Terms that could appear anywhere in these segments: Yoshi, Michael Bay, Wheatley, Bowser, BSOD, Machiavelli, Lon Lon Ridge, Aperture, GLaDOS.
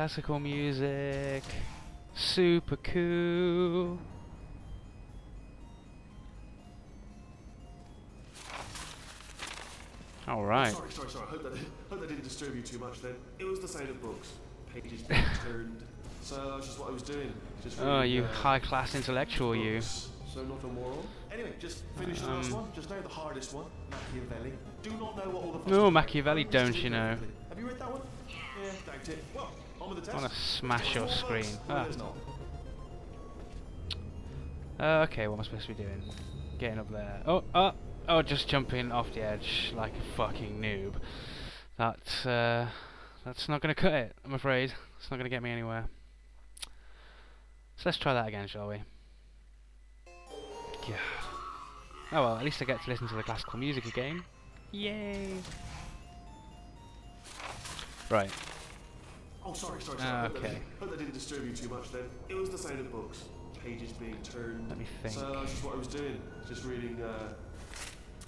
Classical music. Super cool. Alright. Sorry. I hope that didn't disturb you too much then. It was the sound of books. Pages being turned. So that's just what I was doing. Just oh, you high-class intellectual, you. So not a moral. Anyway, just finish the last one. Just know the hardest one. Machiavelli. Do not know what all the... No, Machiavelli, don't you know. Have you read that one? Yeah, doubt it. Well, on with the test. I want to smash your screen. Ah. Okay, what am I supposed to be doing? Getting up there. Oh, just jumping off the edge like a fucking noob. That's not going to cut it, I'm afraid. It's not going to get me anywhere. So let's try that again, shall we? God. Oh well, at least I get to listen to the classical music again. Yay! Right. Oh, sorry. Okay. Hope that didn't disturb you too much then. It was the sound of books. Pages being turned. Let me think. So that's just what I was doing. Just reading,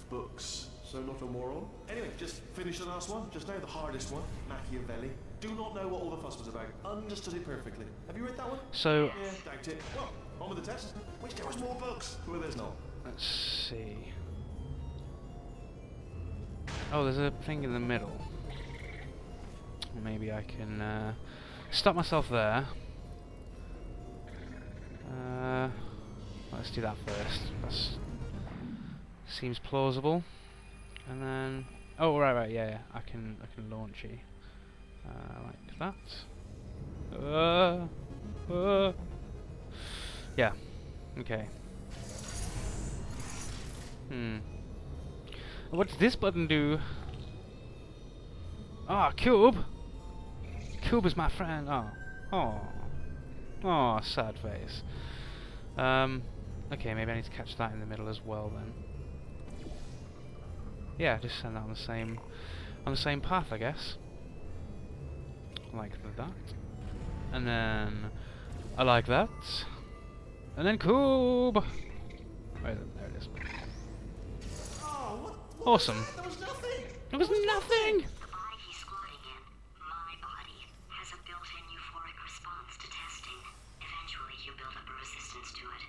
books. So not a moral. Anyway, just finish the last one. Just know the hardest one. Machiavelli. Do not know what all the fuss was about. Understood it perfectly. Have you read that one? So... Yeah, doubt it. Well, on with the test. Wish there was more books. Well, there's not. Let's see. Oh, there's a thing in the middle. Maybe I can stop myself there. Let's do that first. That seems plausible. And then, oh right, yeah. I can launch you like that. Yeah. Okay. What does this button do? Ah, cube. Cube is my friend. Oh, sad face. Okay, maybe I need to catch that in the middle as well then. Yeah, just send that on the same path, I guess. Like that, and then I like that, and then cube. Right, there it is. Oh, what awesome. There was nothing. There was nothing.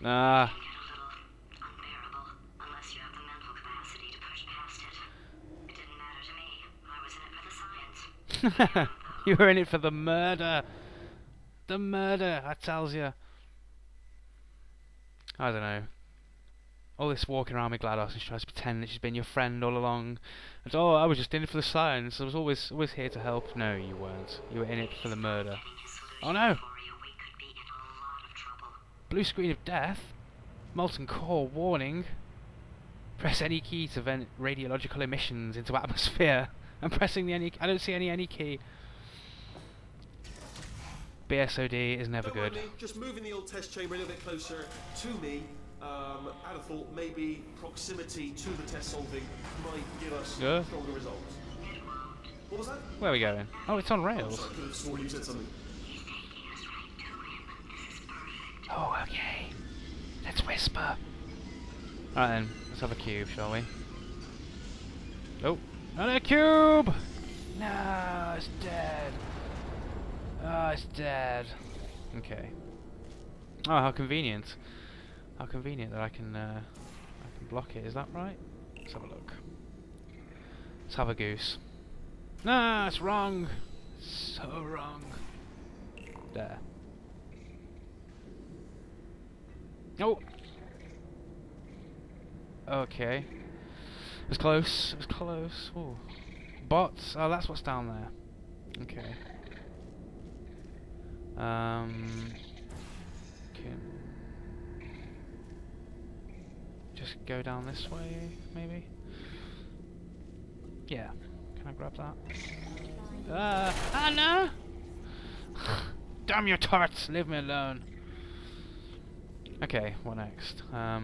Nah. Unless you have the mental capacity to push past it. It didn't matter to me. I was in it for the science. You were in it for the murder. The murder, I tells you. I don't know. All this walking around with GLaDOS and she tries to pretend that she's been your friend all along. And, oh, I was just in it for the science. I was always here to help. No, you weren't. You were in it for the murder. Oh no! Blue screen of death, molten core warning, press any key to vent radiological emissions into atmosphere. I'm pressing the any key. I don't see any key. BSOD is never good. Just moving the old test chamber a little bit closer to me. I had a thought maybe proximity to the test solving might give us stronger results. What was that? Where are we going? Oh, it's on rails. Sorry, I could have sworn you said something. Oh, okay. Let's whisper. Alright then, let's have a cube, shall we? Oh, not a cube! No, it's dead. Oh, it's dead. Okay. Oh, how convenient. How convenient that I can block it. Is that right? Let's have a look. Let's have a goose. No, it's wrong. So wrong. There. Oh! Okay. It was close. It was close. Ooh. Bots. Oh, that's what's down there. Okay. Okay. Just go down this way, maybe? Yeah. Can I grab that? Ah, no! Damn your turrets! Leave me alone! Okay, what next? Oh,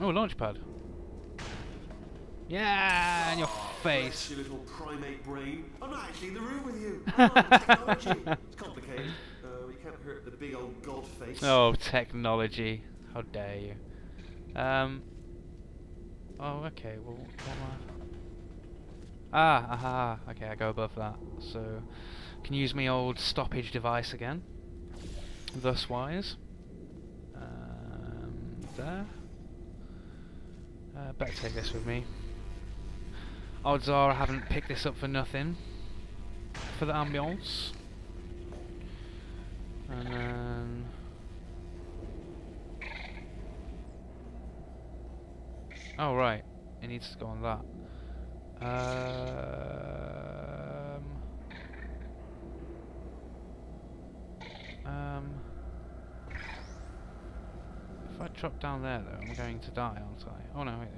launchpad. Yeah, in your face. You little primate brain. I'm not actually in the room with you. Technology. It's complicated. We can't hurt the big old god face. Oh, technology. How dare you? Oh, okay. Well, what am I? Ah, aha. Okay, I go above that. So, can use my old stoppage device again. Thuswise. There. Better take this with me. Odds are I haven't picked this up for nothing. For the ambience. And then... oh right, it needs to go on that. If I drop down there though, I'm going to die, aren't I? Oh no, wait.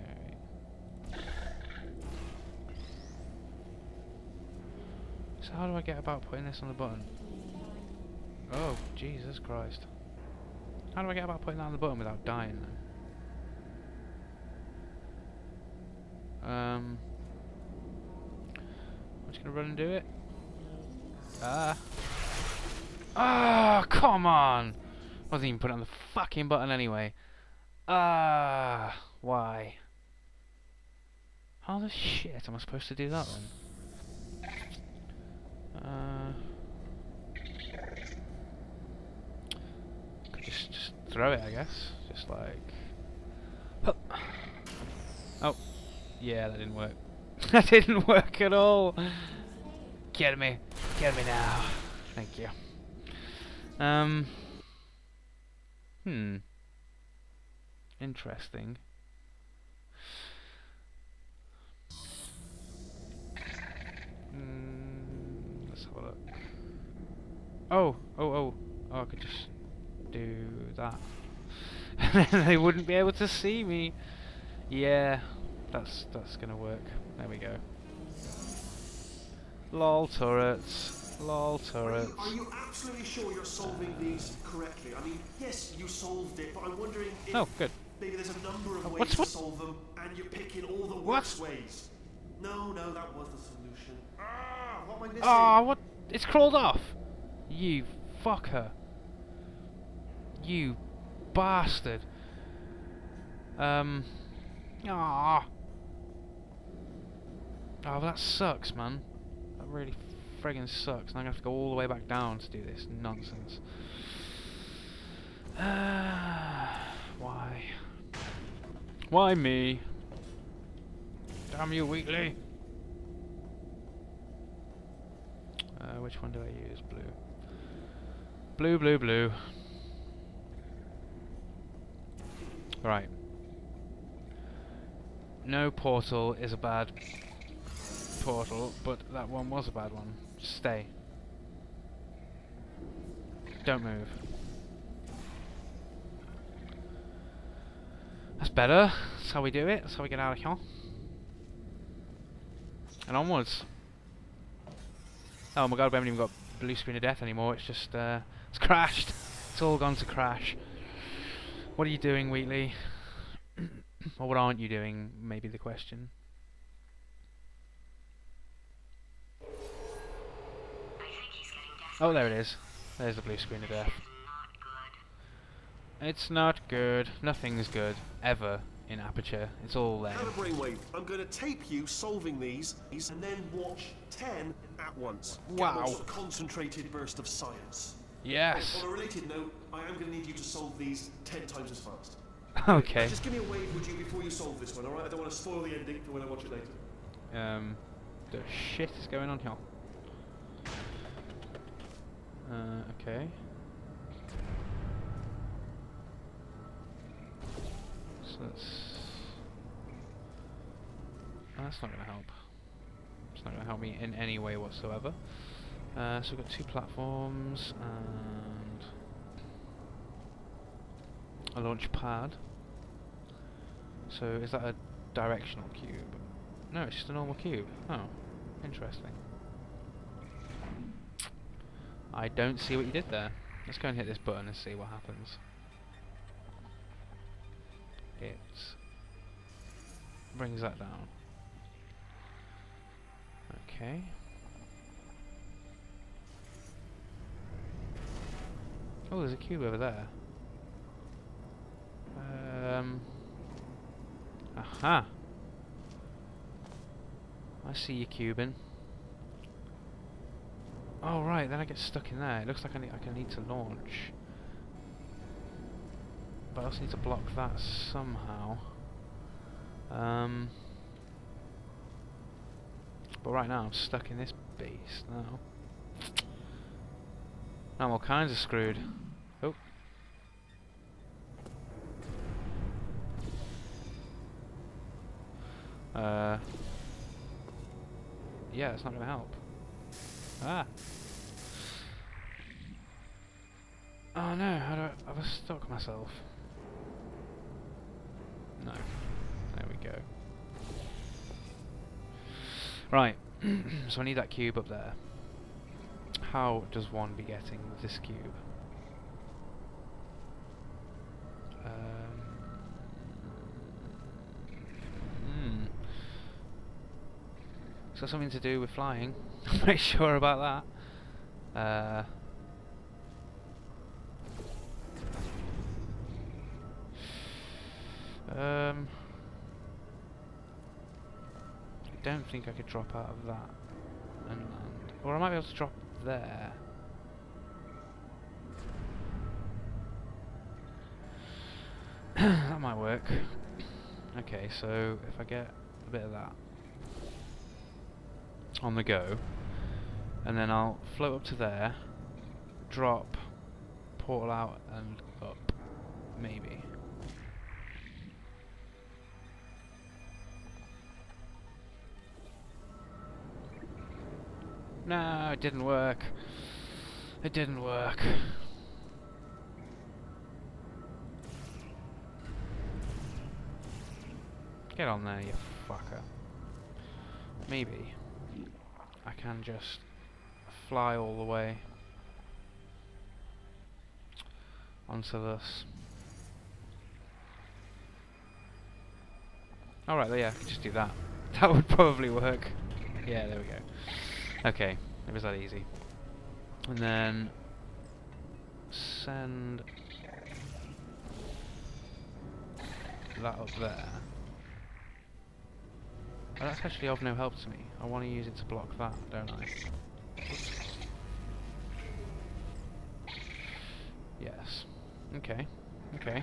So how do I get about putting this on the button? Oh, Jesus Christ. How do I get about putting that on the button without dying though? I'm just gonna run and do it. Ah! Oh, come on! Wasn't even put on the fucking button anyway. Ah! Why? How the shit am I supposed to do that then? Could just throw it, I guess. Just like. Hup. Oh. Yeah, that didn't work. That didn't work at all. Get me now. Thank you. Interesting. Let's have a look. Oh! I could just do that, and then they wouldn't be able to see me. Yeah. That's gonna work. There we go. Lol turrets. Lol turrets. Are you absolutely sure you're solving these correctly? I mean, yes, you solved it, but I'm wondering if maybe there's a number of ways to solve them, and you're picking all the worst ways. No, that was the solution. Ah, what am I missing? Ah, what? It's crawled off. You fucker. You bastard. Ah. Oh, that sucks, man. That really friggin' sucks. And I'm gonna have to go all the way back down to do this nonsense. Why? Why me? Damn you, Wheatley! Which one do I use? Blue. Blue. Right. No portal is a bad portal, but that one was a bad one. Stay. Don't move. That's better. That's how we do it. That's how we get out of here. And onwards. Oh my god, we haven't even got blue screen of death anymore. It's just, it's crashed. It's all gone to crash. What are you doing, Wheatley? Or what aren't you doing, maybe the question. Oh, there it is. There's the blue screen of death. It's not good. Nothing's good. Ever. In Aperture. It's all there. Brainwave. I'm going to tape you solving these, and then watch 10 at once. Wow. Get a concentrated burst of science. Yes. On a related note, I am going to need you to solve these 10 times as fast. Okay. Just give me a wave, would you, before you solve this one, alright? I don't want to spoil the ending for when I watch it later. The shit is going on here. Okay. So that's not going to help. It's not going to help me in any way whatsoever. So we've got two platforms, and... a launch pad. So is that a directional cube? No, it's just a normal cube. Oh, interesting. I don't see what you did there. Let's go and hit this button and see what happens. It brings that down. Okay. Oh, there's a cube over there. Aha! I see you, Cuban. Oh right, then I get stuck in there. It looks like I need to launch. But I also need to block that somehow. But right now I'm stuck in this beast now. Now I'm all kinds of screwed. Oh. Yeah, it's not gonna help. Ah. Oh no, how do I've stuck myself. No. There we go. Right. So I need that cube up there. How does one be getting this cube? It's got something to do with flying. I'm pretty sure about that. I don't think I could drop out of that and land. Or I might be able to drop there. That might work. Okay, so if I get a bit of that on the go, and then I'll float up to there, drop, portal out and up, maybe. No, it didn't work. It didn't work. Get on there, you fucker. Maybe I can just fly all the way onto this. Alright, yeah, I can just do that. That would probably work. Yeah, there we go. Okay, it was that easy. And then send that up there. Oh, that's actually of no help to me. I want to use it to block that, don't I? Yes. Okay. Okay.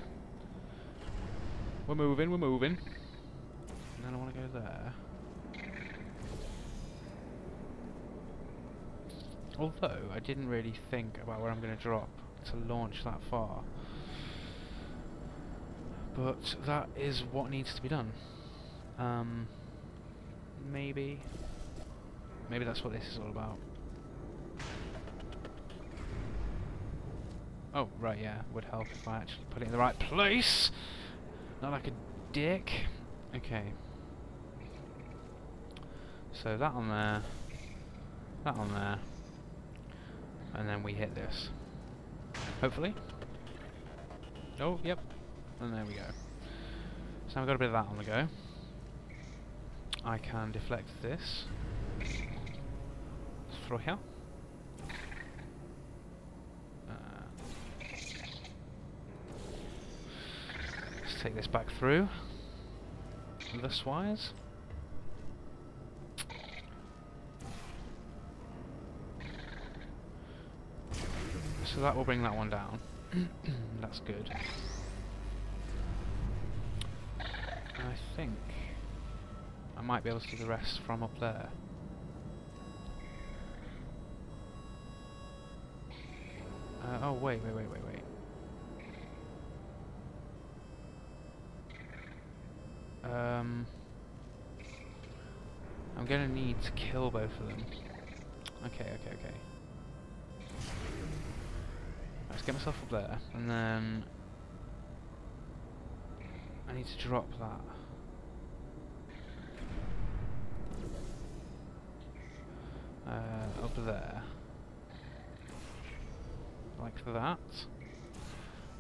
We're moving, we're moving. And then I want to go there. Although, I didn't really think about where I'm going to drop to launch that far. But that is what needs to be done. Maybe that's what this is all about. Oh, right, yeah. Would help if I actually put it in the right place! Not like a dick. Okay. So that on there. That on there. And then we hit this. Hopefully. Oh, yep. And there we go. So now we've got a bit of that on the go. I can deflect this through here. Let's take this back through. This wise. So that will bring that one down. That's good. I think I might be able to do the rest from up there. Oh, wait. I'm gonna need to kill both of them. Okay. Let's get myself up there, and then I need to drop that. Up there. Like that.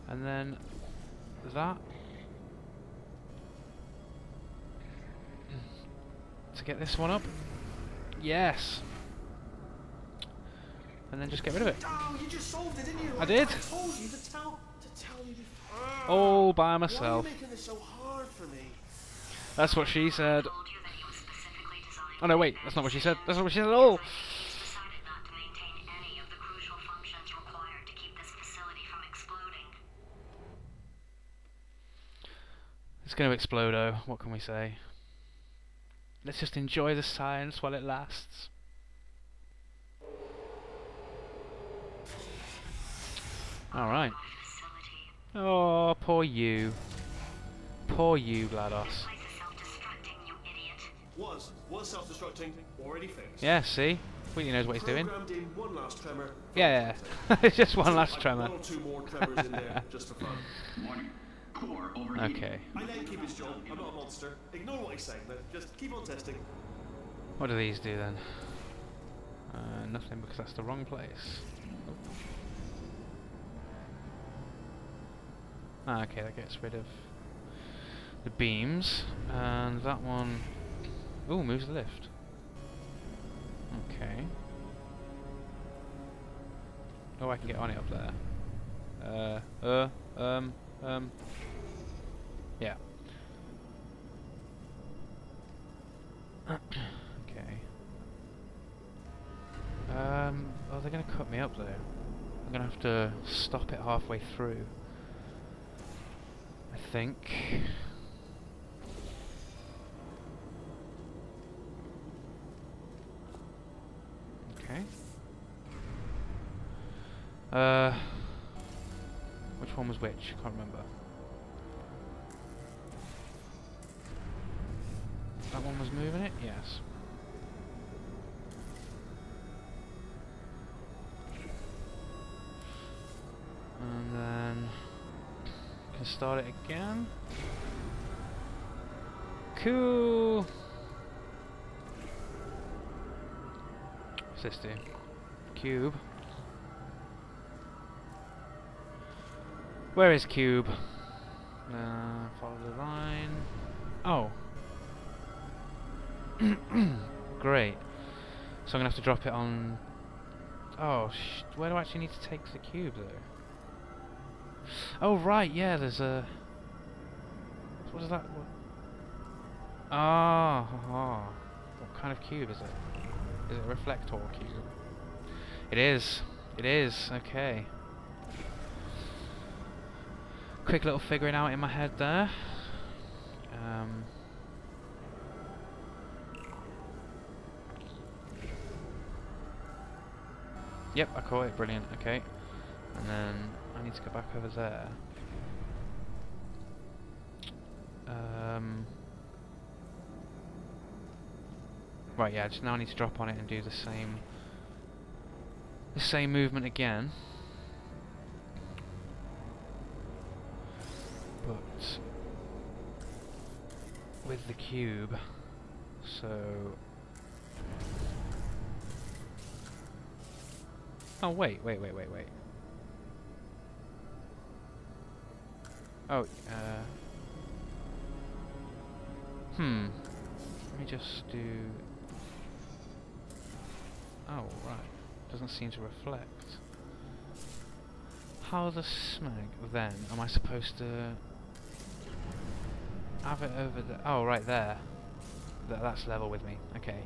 And then that. To get this one up. Yes! And then just get rid of it. Damn, you just solved it, didn't you? I did! I told you to tell you all by myself. Why are you making this so hard for me? That's what she said. I told you that he was specifically designed Oh no, wait, that's not what she said. That's not what she said at all. It's going to explode, oh, what can we say? Let's just enjoy the science while it lasts. Alright. Oh, poor you. Poor you, GLaDOS. Was self-destructing already fixed? Yeah, see? Wheatley knows what he's doing. One last tremor. Yeah, it's just one last tremor. One or two more tremors in there, just for fun. Morning. Core overheating. Okay. I let keep his job. I'm not a monster. Ignore what he's saying, though. Just keep on testing. What do these do then? Nothing, because that's the wrong place. Ah, okay, that gets rid of the beams, and that one. Ooh, moves the lift. Okay. Oh, I can get on it up there. Yeah. Okay. Oh, they're gonna cut me up though. I'm gonna have to stop it halfway through, I think. Okay. Which one was which? Can't remember. That one was moving it? Yes. And then can start it again. Cool. What's this do? Cube. Where is Cube? Follow the line. Oh. Great. So I'm gonna have to drop it on. Oh, where do I actually need to take the cube though? Oh right, yeah. There's a. What is that? Ah. Oh. What kind of cube is it? Is it a reflector cube? It is. It is. Okay. Quick little figuring out in my head there. Yep, I caught it. Brilliant. Okay. And then I need to go back over there. Right, yeah, just now I need to drop on it and do the same movement again. But with the cube, so oh wait. Oh, Let me just do. Oh right, doesn't seem to reflect. How the smag then am I supposed to? Have it over there. Oh, right there. That's level with me. Okay.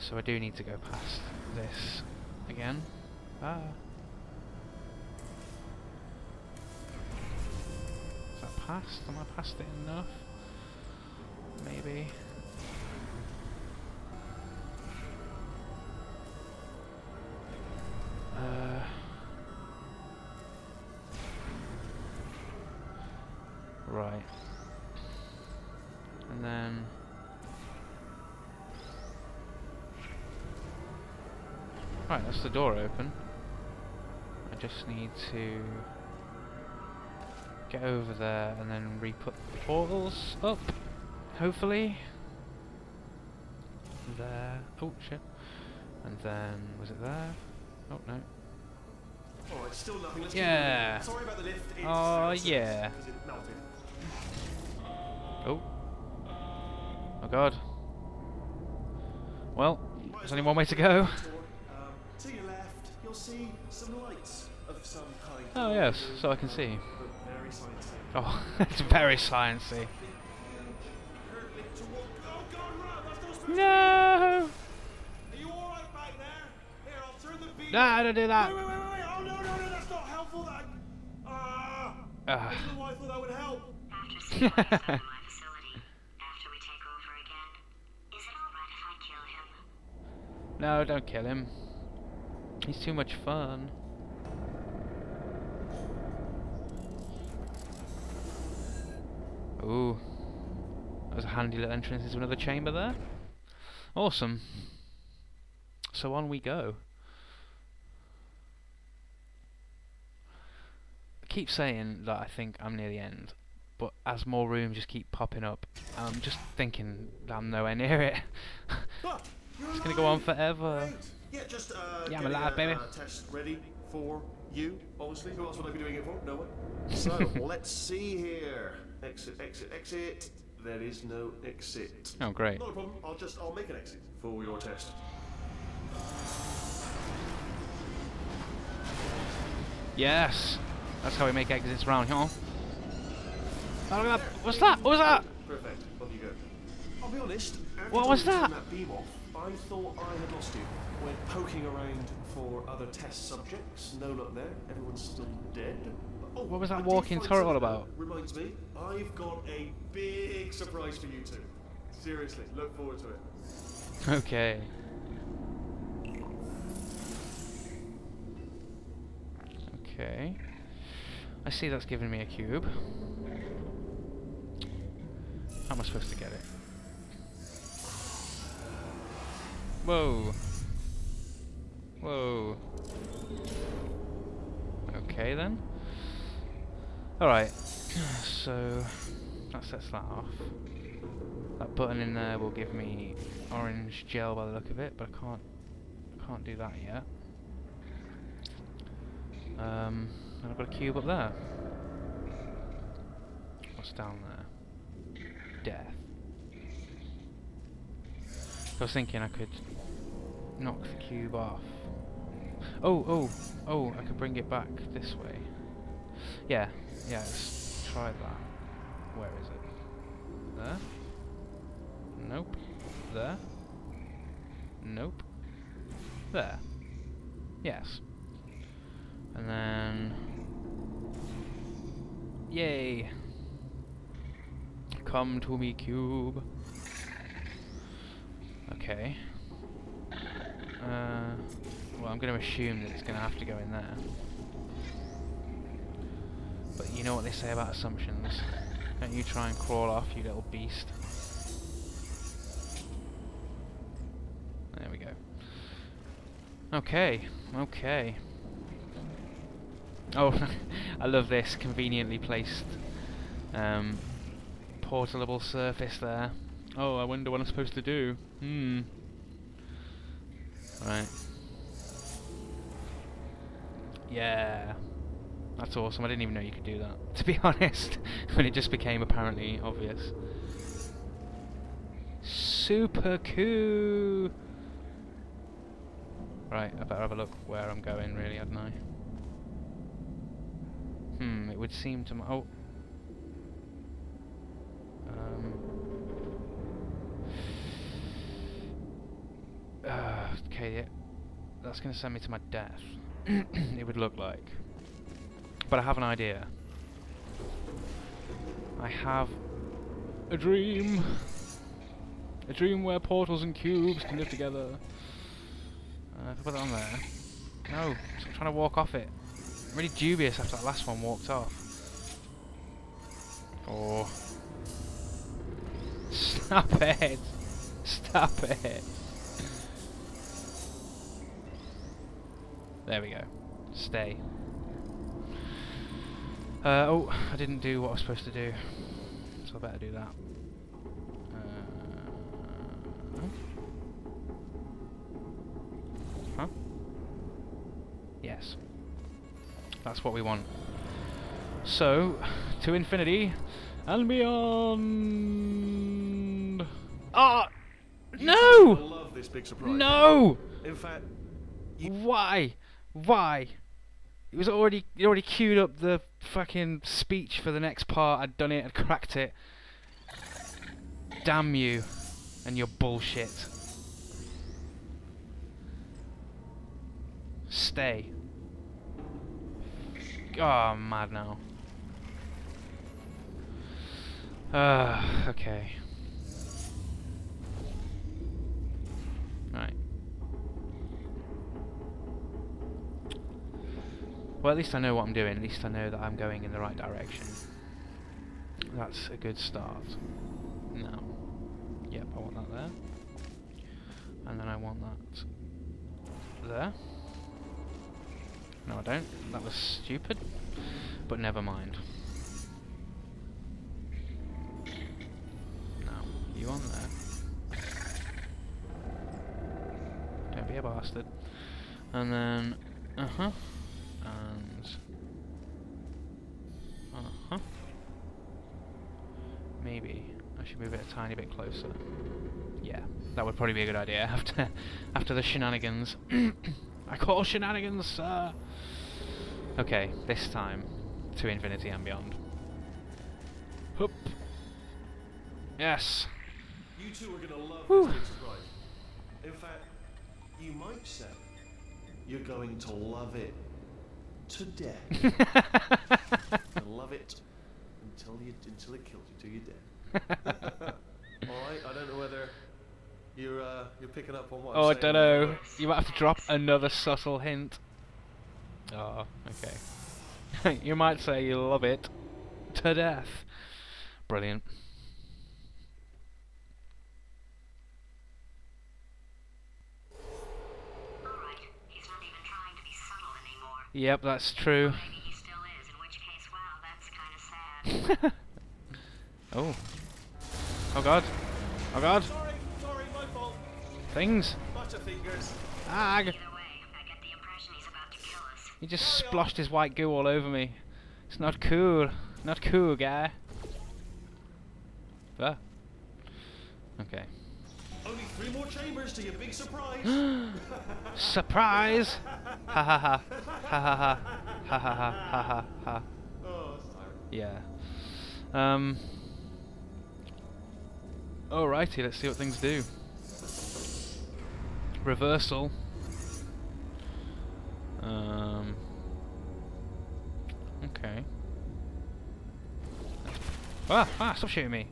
So I do need to go past this again. Ah. Is that past? Am I past it enough? Maybe. Right. And then right, that's the door open. I just need to get over there and then re-put the portals up, hopefully. There. Oh shit. And then was it there? Oh no. Oh, it's still nothing. Let's yeah. Sorry about the lift. It's oh yeah. Oh. Oh god. Well, there's only one way to go. To your left, you'll see some lights of some kind. Oh yes, so I can see. Oh, it's very sciencey. No! Are you alright back there? Here, I'll turn the beat. No, don't do that. Wait, wait, wait, wait. Oh, no, no, no, that's not helpful. That... I don't know why I thought that would help. After seeing what he's done to my facility, after we take over again, is it alright if I kill him? No, don't kill him. He's too much fun. Ooh. That was a handy little entrance into another chamber there. Awesome. So on we go. I keep saying that I think I'm near the end, but as more rooms just keep popping up, I'm just thinking that I'm nowhere near it. It's gonna go on forever. Right. Yeah, just I'm alive, baby. Test ready for you, obviously. Who else would I be doing it for? No one. So let's see here. Exit, exit, exit. There is no exit. Oh, great. Not a problem. I'll make an exit for your test. Yes. That's how we make exits round here. Huh? Oh, look at that. What's that? What was that? Perfect. Off you go. I'll be honest. What was that? I thought I had lost you. When poking around for other test subjects. No luck there. Everyone's still dead. Oh, what was that walking turret all about? Reminds me, I've got a big surprise for you two. Seriously, look forward to it. Okay. Okay. I see that's giving me a cube. How am I supposed to get it? Whoa. Whoa. Okay then. Alright, so that sets that off. That button in there will give me orange gel by the look of it, but I can't do that yet. And I've got a cube up there. What's down there? Death. I was thinking I could knock the cube off. Oh, I could bring it back this way. Yeah, yeah, let's try that. Where is it? There? Nope. There? Nope. There. Yes. And then... Yay! Come to me, cube! Okay. Well, I'm going to assume that it's going to have to go in there. But you know what they say about assumptions. Don't you try and crawl off, you little beast. There we go. Okay, okay. Oh, I love this conveniently placed portable surface there. Oh, I wonder what I'm supposed to do. Right. Yeah. That's awesome. I didn't even know you could do that, to be honest, when it just became apparently obvious. Super cool! Right, I better have a look where I'm going, really, hadn't I? It would seem to... Oh! Okay, yeah. That's going to send me to my death. It would look like. But I have an idea. I have a dream. A dream where portals and cubes can live together. If I put that on there. No, I'm trying to walk off it. I'm really dubious after that last one walked off. Oh. Stop it! Stop it! There we go. Stay. Oh, I didn't do what I was supposed to do, so I better do that. Huh? Yes. That's what we want. So, to infinity and beyond. Ah! No! I love this big surprise. No! In fact, why? Why? It was already queued up the fucking speech for the next part. I'd done it. I'd cracked it. Damn you. and your bullshit. Stay. Oh, I'm mad now. Okay. Right. Well, at least I know what I'm doing. At least I know that I'm going in the right direction. That's a good start. Now. Yep, I want that there. And then I want that there. No, I don't. That was stupid. But never mind. Now, you on there. Don't be a bastard. And then... uh-huh. And... uh-huh. Maybe I should move it a tiny bit closer. Yeah, that would probably be a good idea after the shenanigans. I call shenanigans, sir! Okay, this time to infinity and beyond. Hup! Yes! You two are gonna love this next ride. In fact, you might say you're going to love it to death. And love it until it kills you, till you're dead. Alright, I don't know whether you're picking up on what I'm saying. Oh, I don't know. You might have to drop another subtle hint. Oh, okay. You might say you love it to death. Brilliant. Alright, he's not even trying to be subtle anymore. Yep, that's true. Well, maybe he still is, in which case, wow, that's kinda sad. Oh. Oh god. Oh god. Sorry, my fault. Things. Butterfingers. Ag. Either way, I get the impression he's about to kill us. He just splashed his white goo all over me. It's not cool. Not cool, guy. There. Okay. Only 3 more chambers to your big surprise. Surprise! Ha ha ha. Ha ha ha. Ha ha ha ha ha. Oh, sorry. Yeah. Alrighty, let's see what things do. Reversal. Okay. Ah, stop shooting me,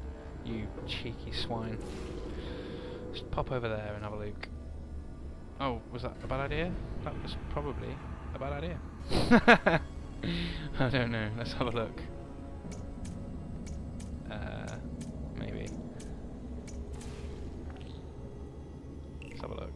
you cheeky swine. Just pop over there and have a look. Oh, was that a bad idea? That was probably a bad idea. I don't know, let's have a look. Have a look.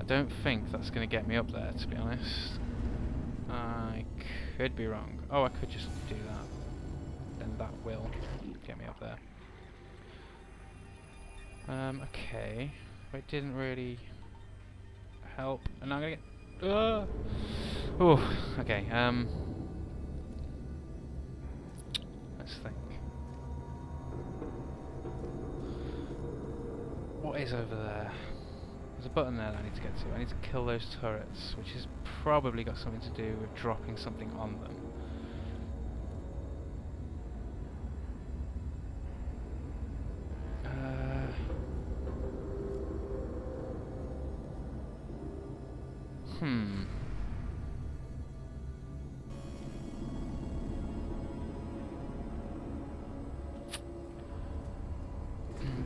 I don't think that's going to get me up there, to be honest. I could be wrong. Oh, I could just do that. Then that will get me up there. Okay. It didn't really help. And I'm gonna get... oh, okay, let's think. What is over there? There's a button there that I need to get to. I need to kill those turrets, which has probably got something to do with dropping something on them.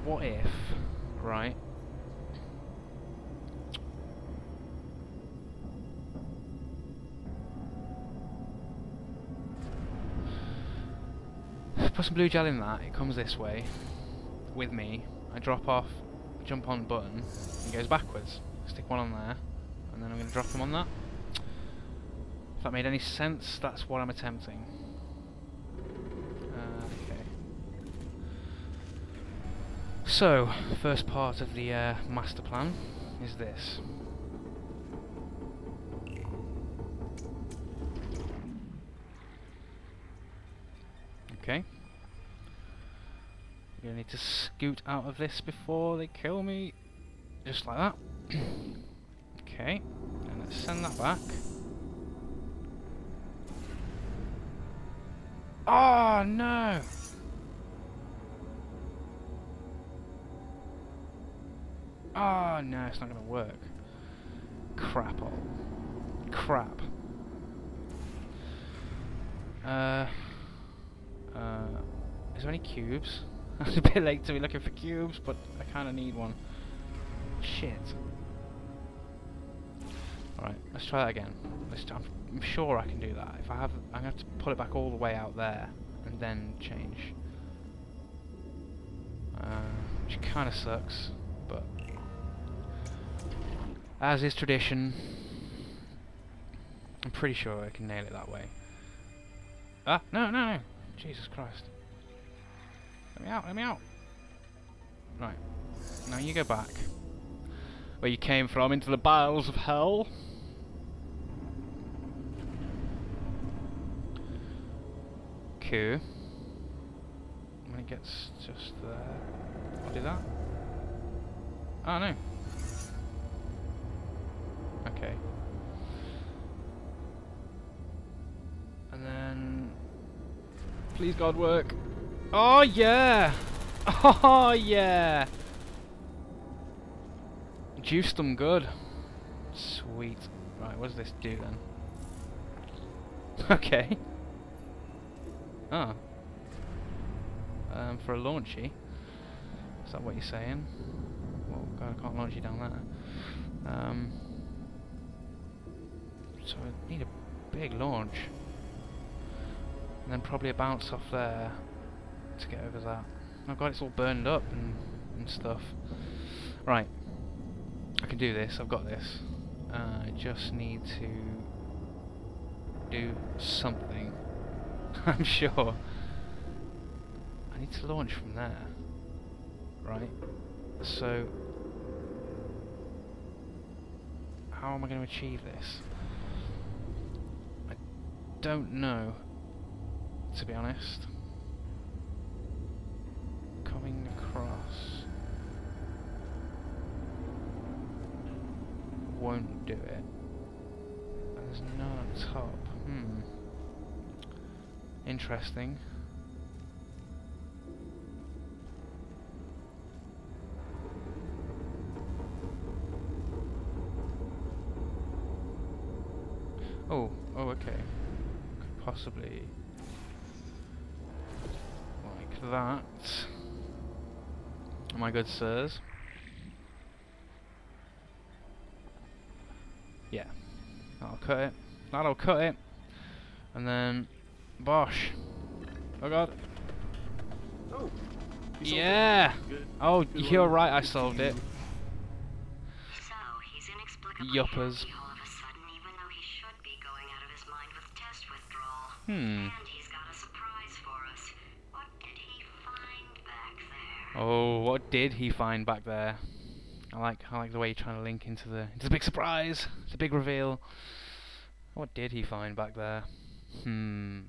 What if, right? Put some blue gel in that, it comes this way with me. I drop off, jump on button, it goes backwards. Stick one on there, and then I'm going to drop them on that. If that made any sense, that's what I'm attempting. Okay. So, first part of the master plan is this. Okay. I'm going to need to scoot out of this before they kill me. Just like that. Okay, and let's send that back. Oh no! Oh no, it's not going to work. Crap all. Crap. Is there any cubes? I was a bit late to be looking for cubes, but I kind of need one. Shit. Alright, let's try that again. I'm sure I can do that. If I have, I'm going to have to pull it back all the way out there and then change. Which kind of sucks, but as is tradition, I'm pretty sure I can nail it that way. Ah, no, no, no! Jesus Christ. Let me out, let me out! Right. Now you go back. Where you came from, into the bowels of hell. Q. When it gets just there. I'll do that. Oh no. Okay. And then... Please God work. Oh yeah! Oh yeah! Juiced them good. Sweet. Right, what does this do then? Okay. Ah. For a launchy. Is that what you're saying? Well, God, I can't launch you down there. So I need a big launch. And then probably a bounce off there to get over that. Oh God, it's all burned up and stuff. Right. I can do this, I've got this. I just need to do something. I'm sure. I need to launch from there. Right. So how am I going to achieve this? I don't know, to be honest. Coming across won't do it. There's none on top. Hmm. Interesting. Oh, oh, okay. Could possibly like that. Oh my good sirs. Yeah, that'll cut it. That'll cut it. And then, bosh! Oh God! Oh, yeah! Oh, you're right. I solved it. So he's inexplicably yuppers. All of a sudden, even though he should be going out of his mind with test withdrawal. Hmm. And he's got a surprise for us. What did he find back there? Oh, what did he find back there? I like the way you're trying to link into the big surprise, the big reveal. What did he find back there? Hmm.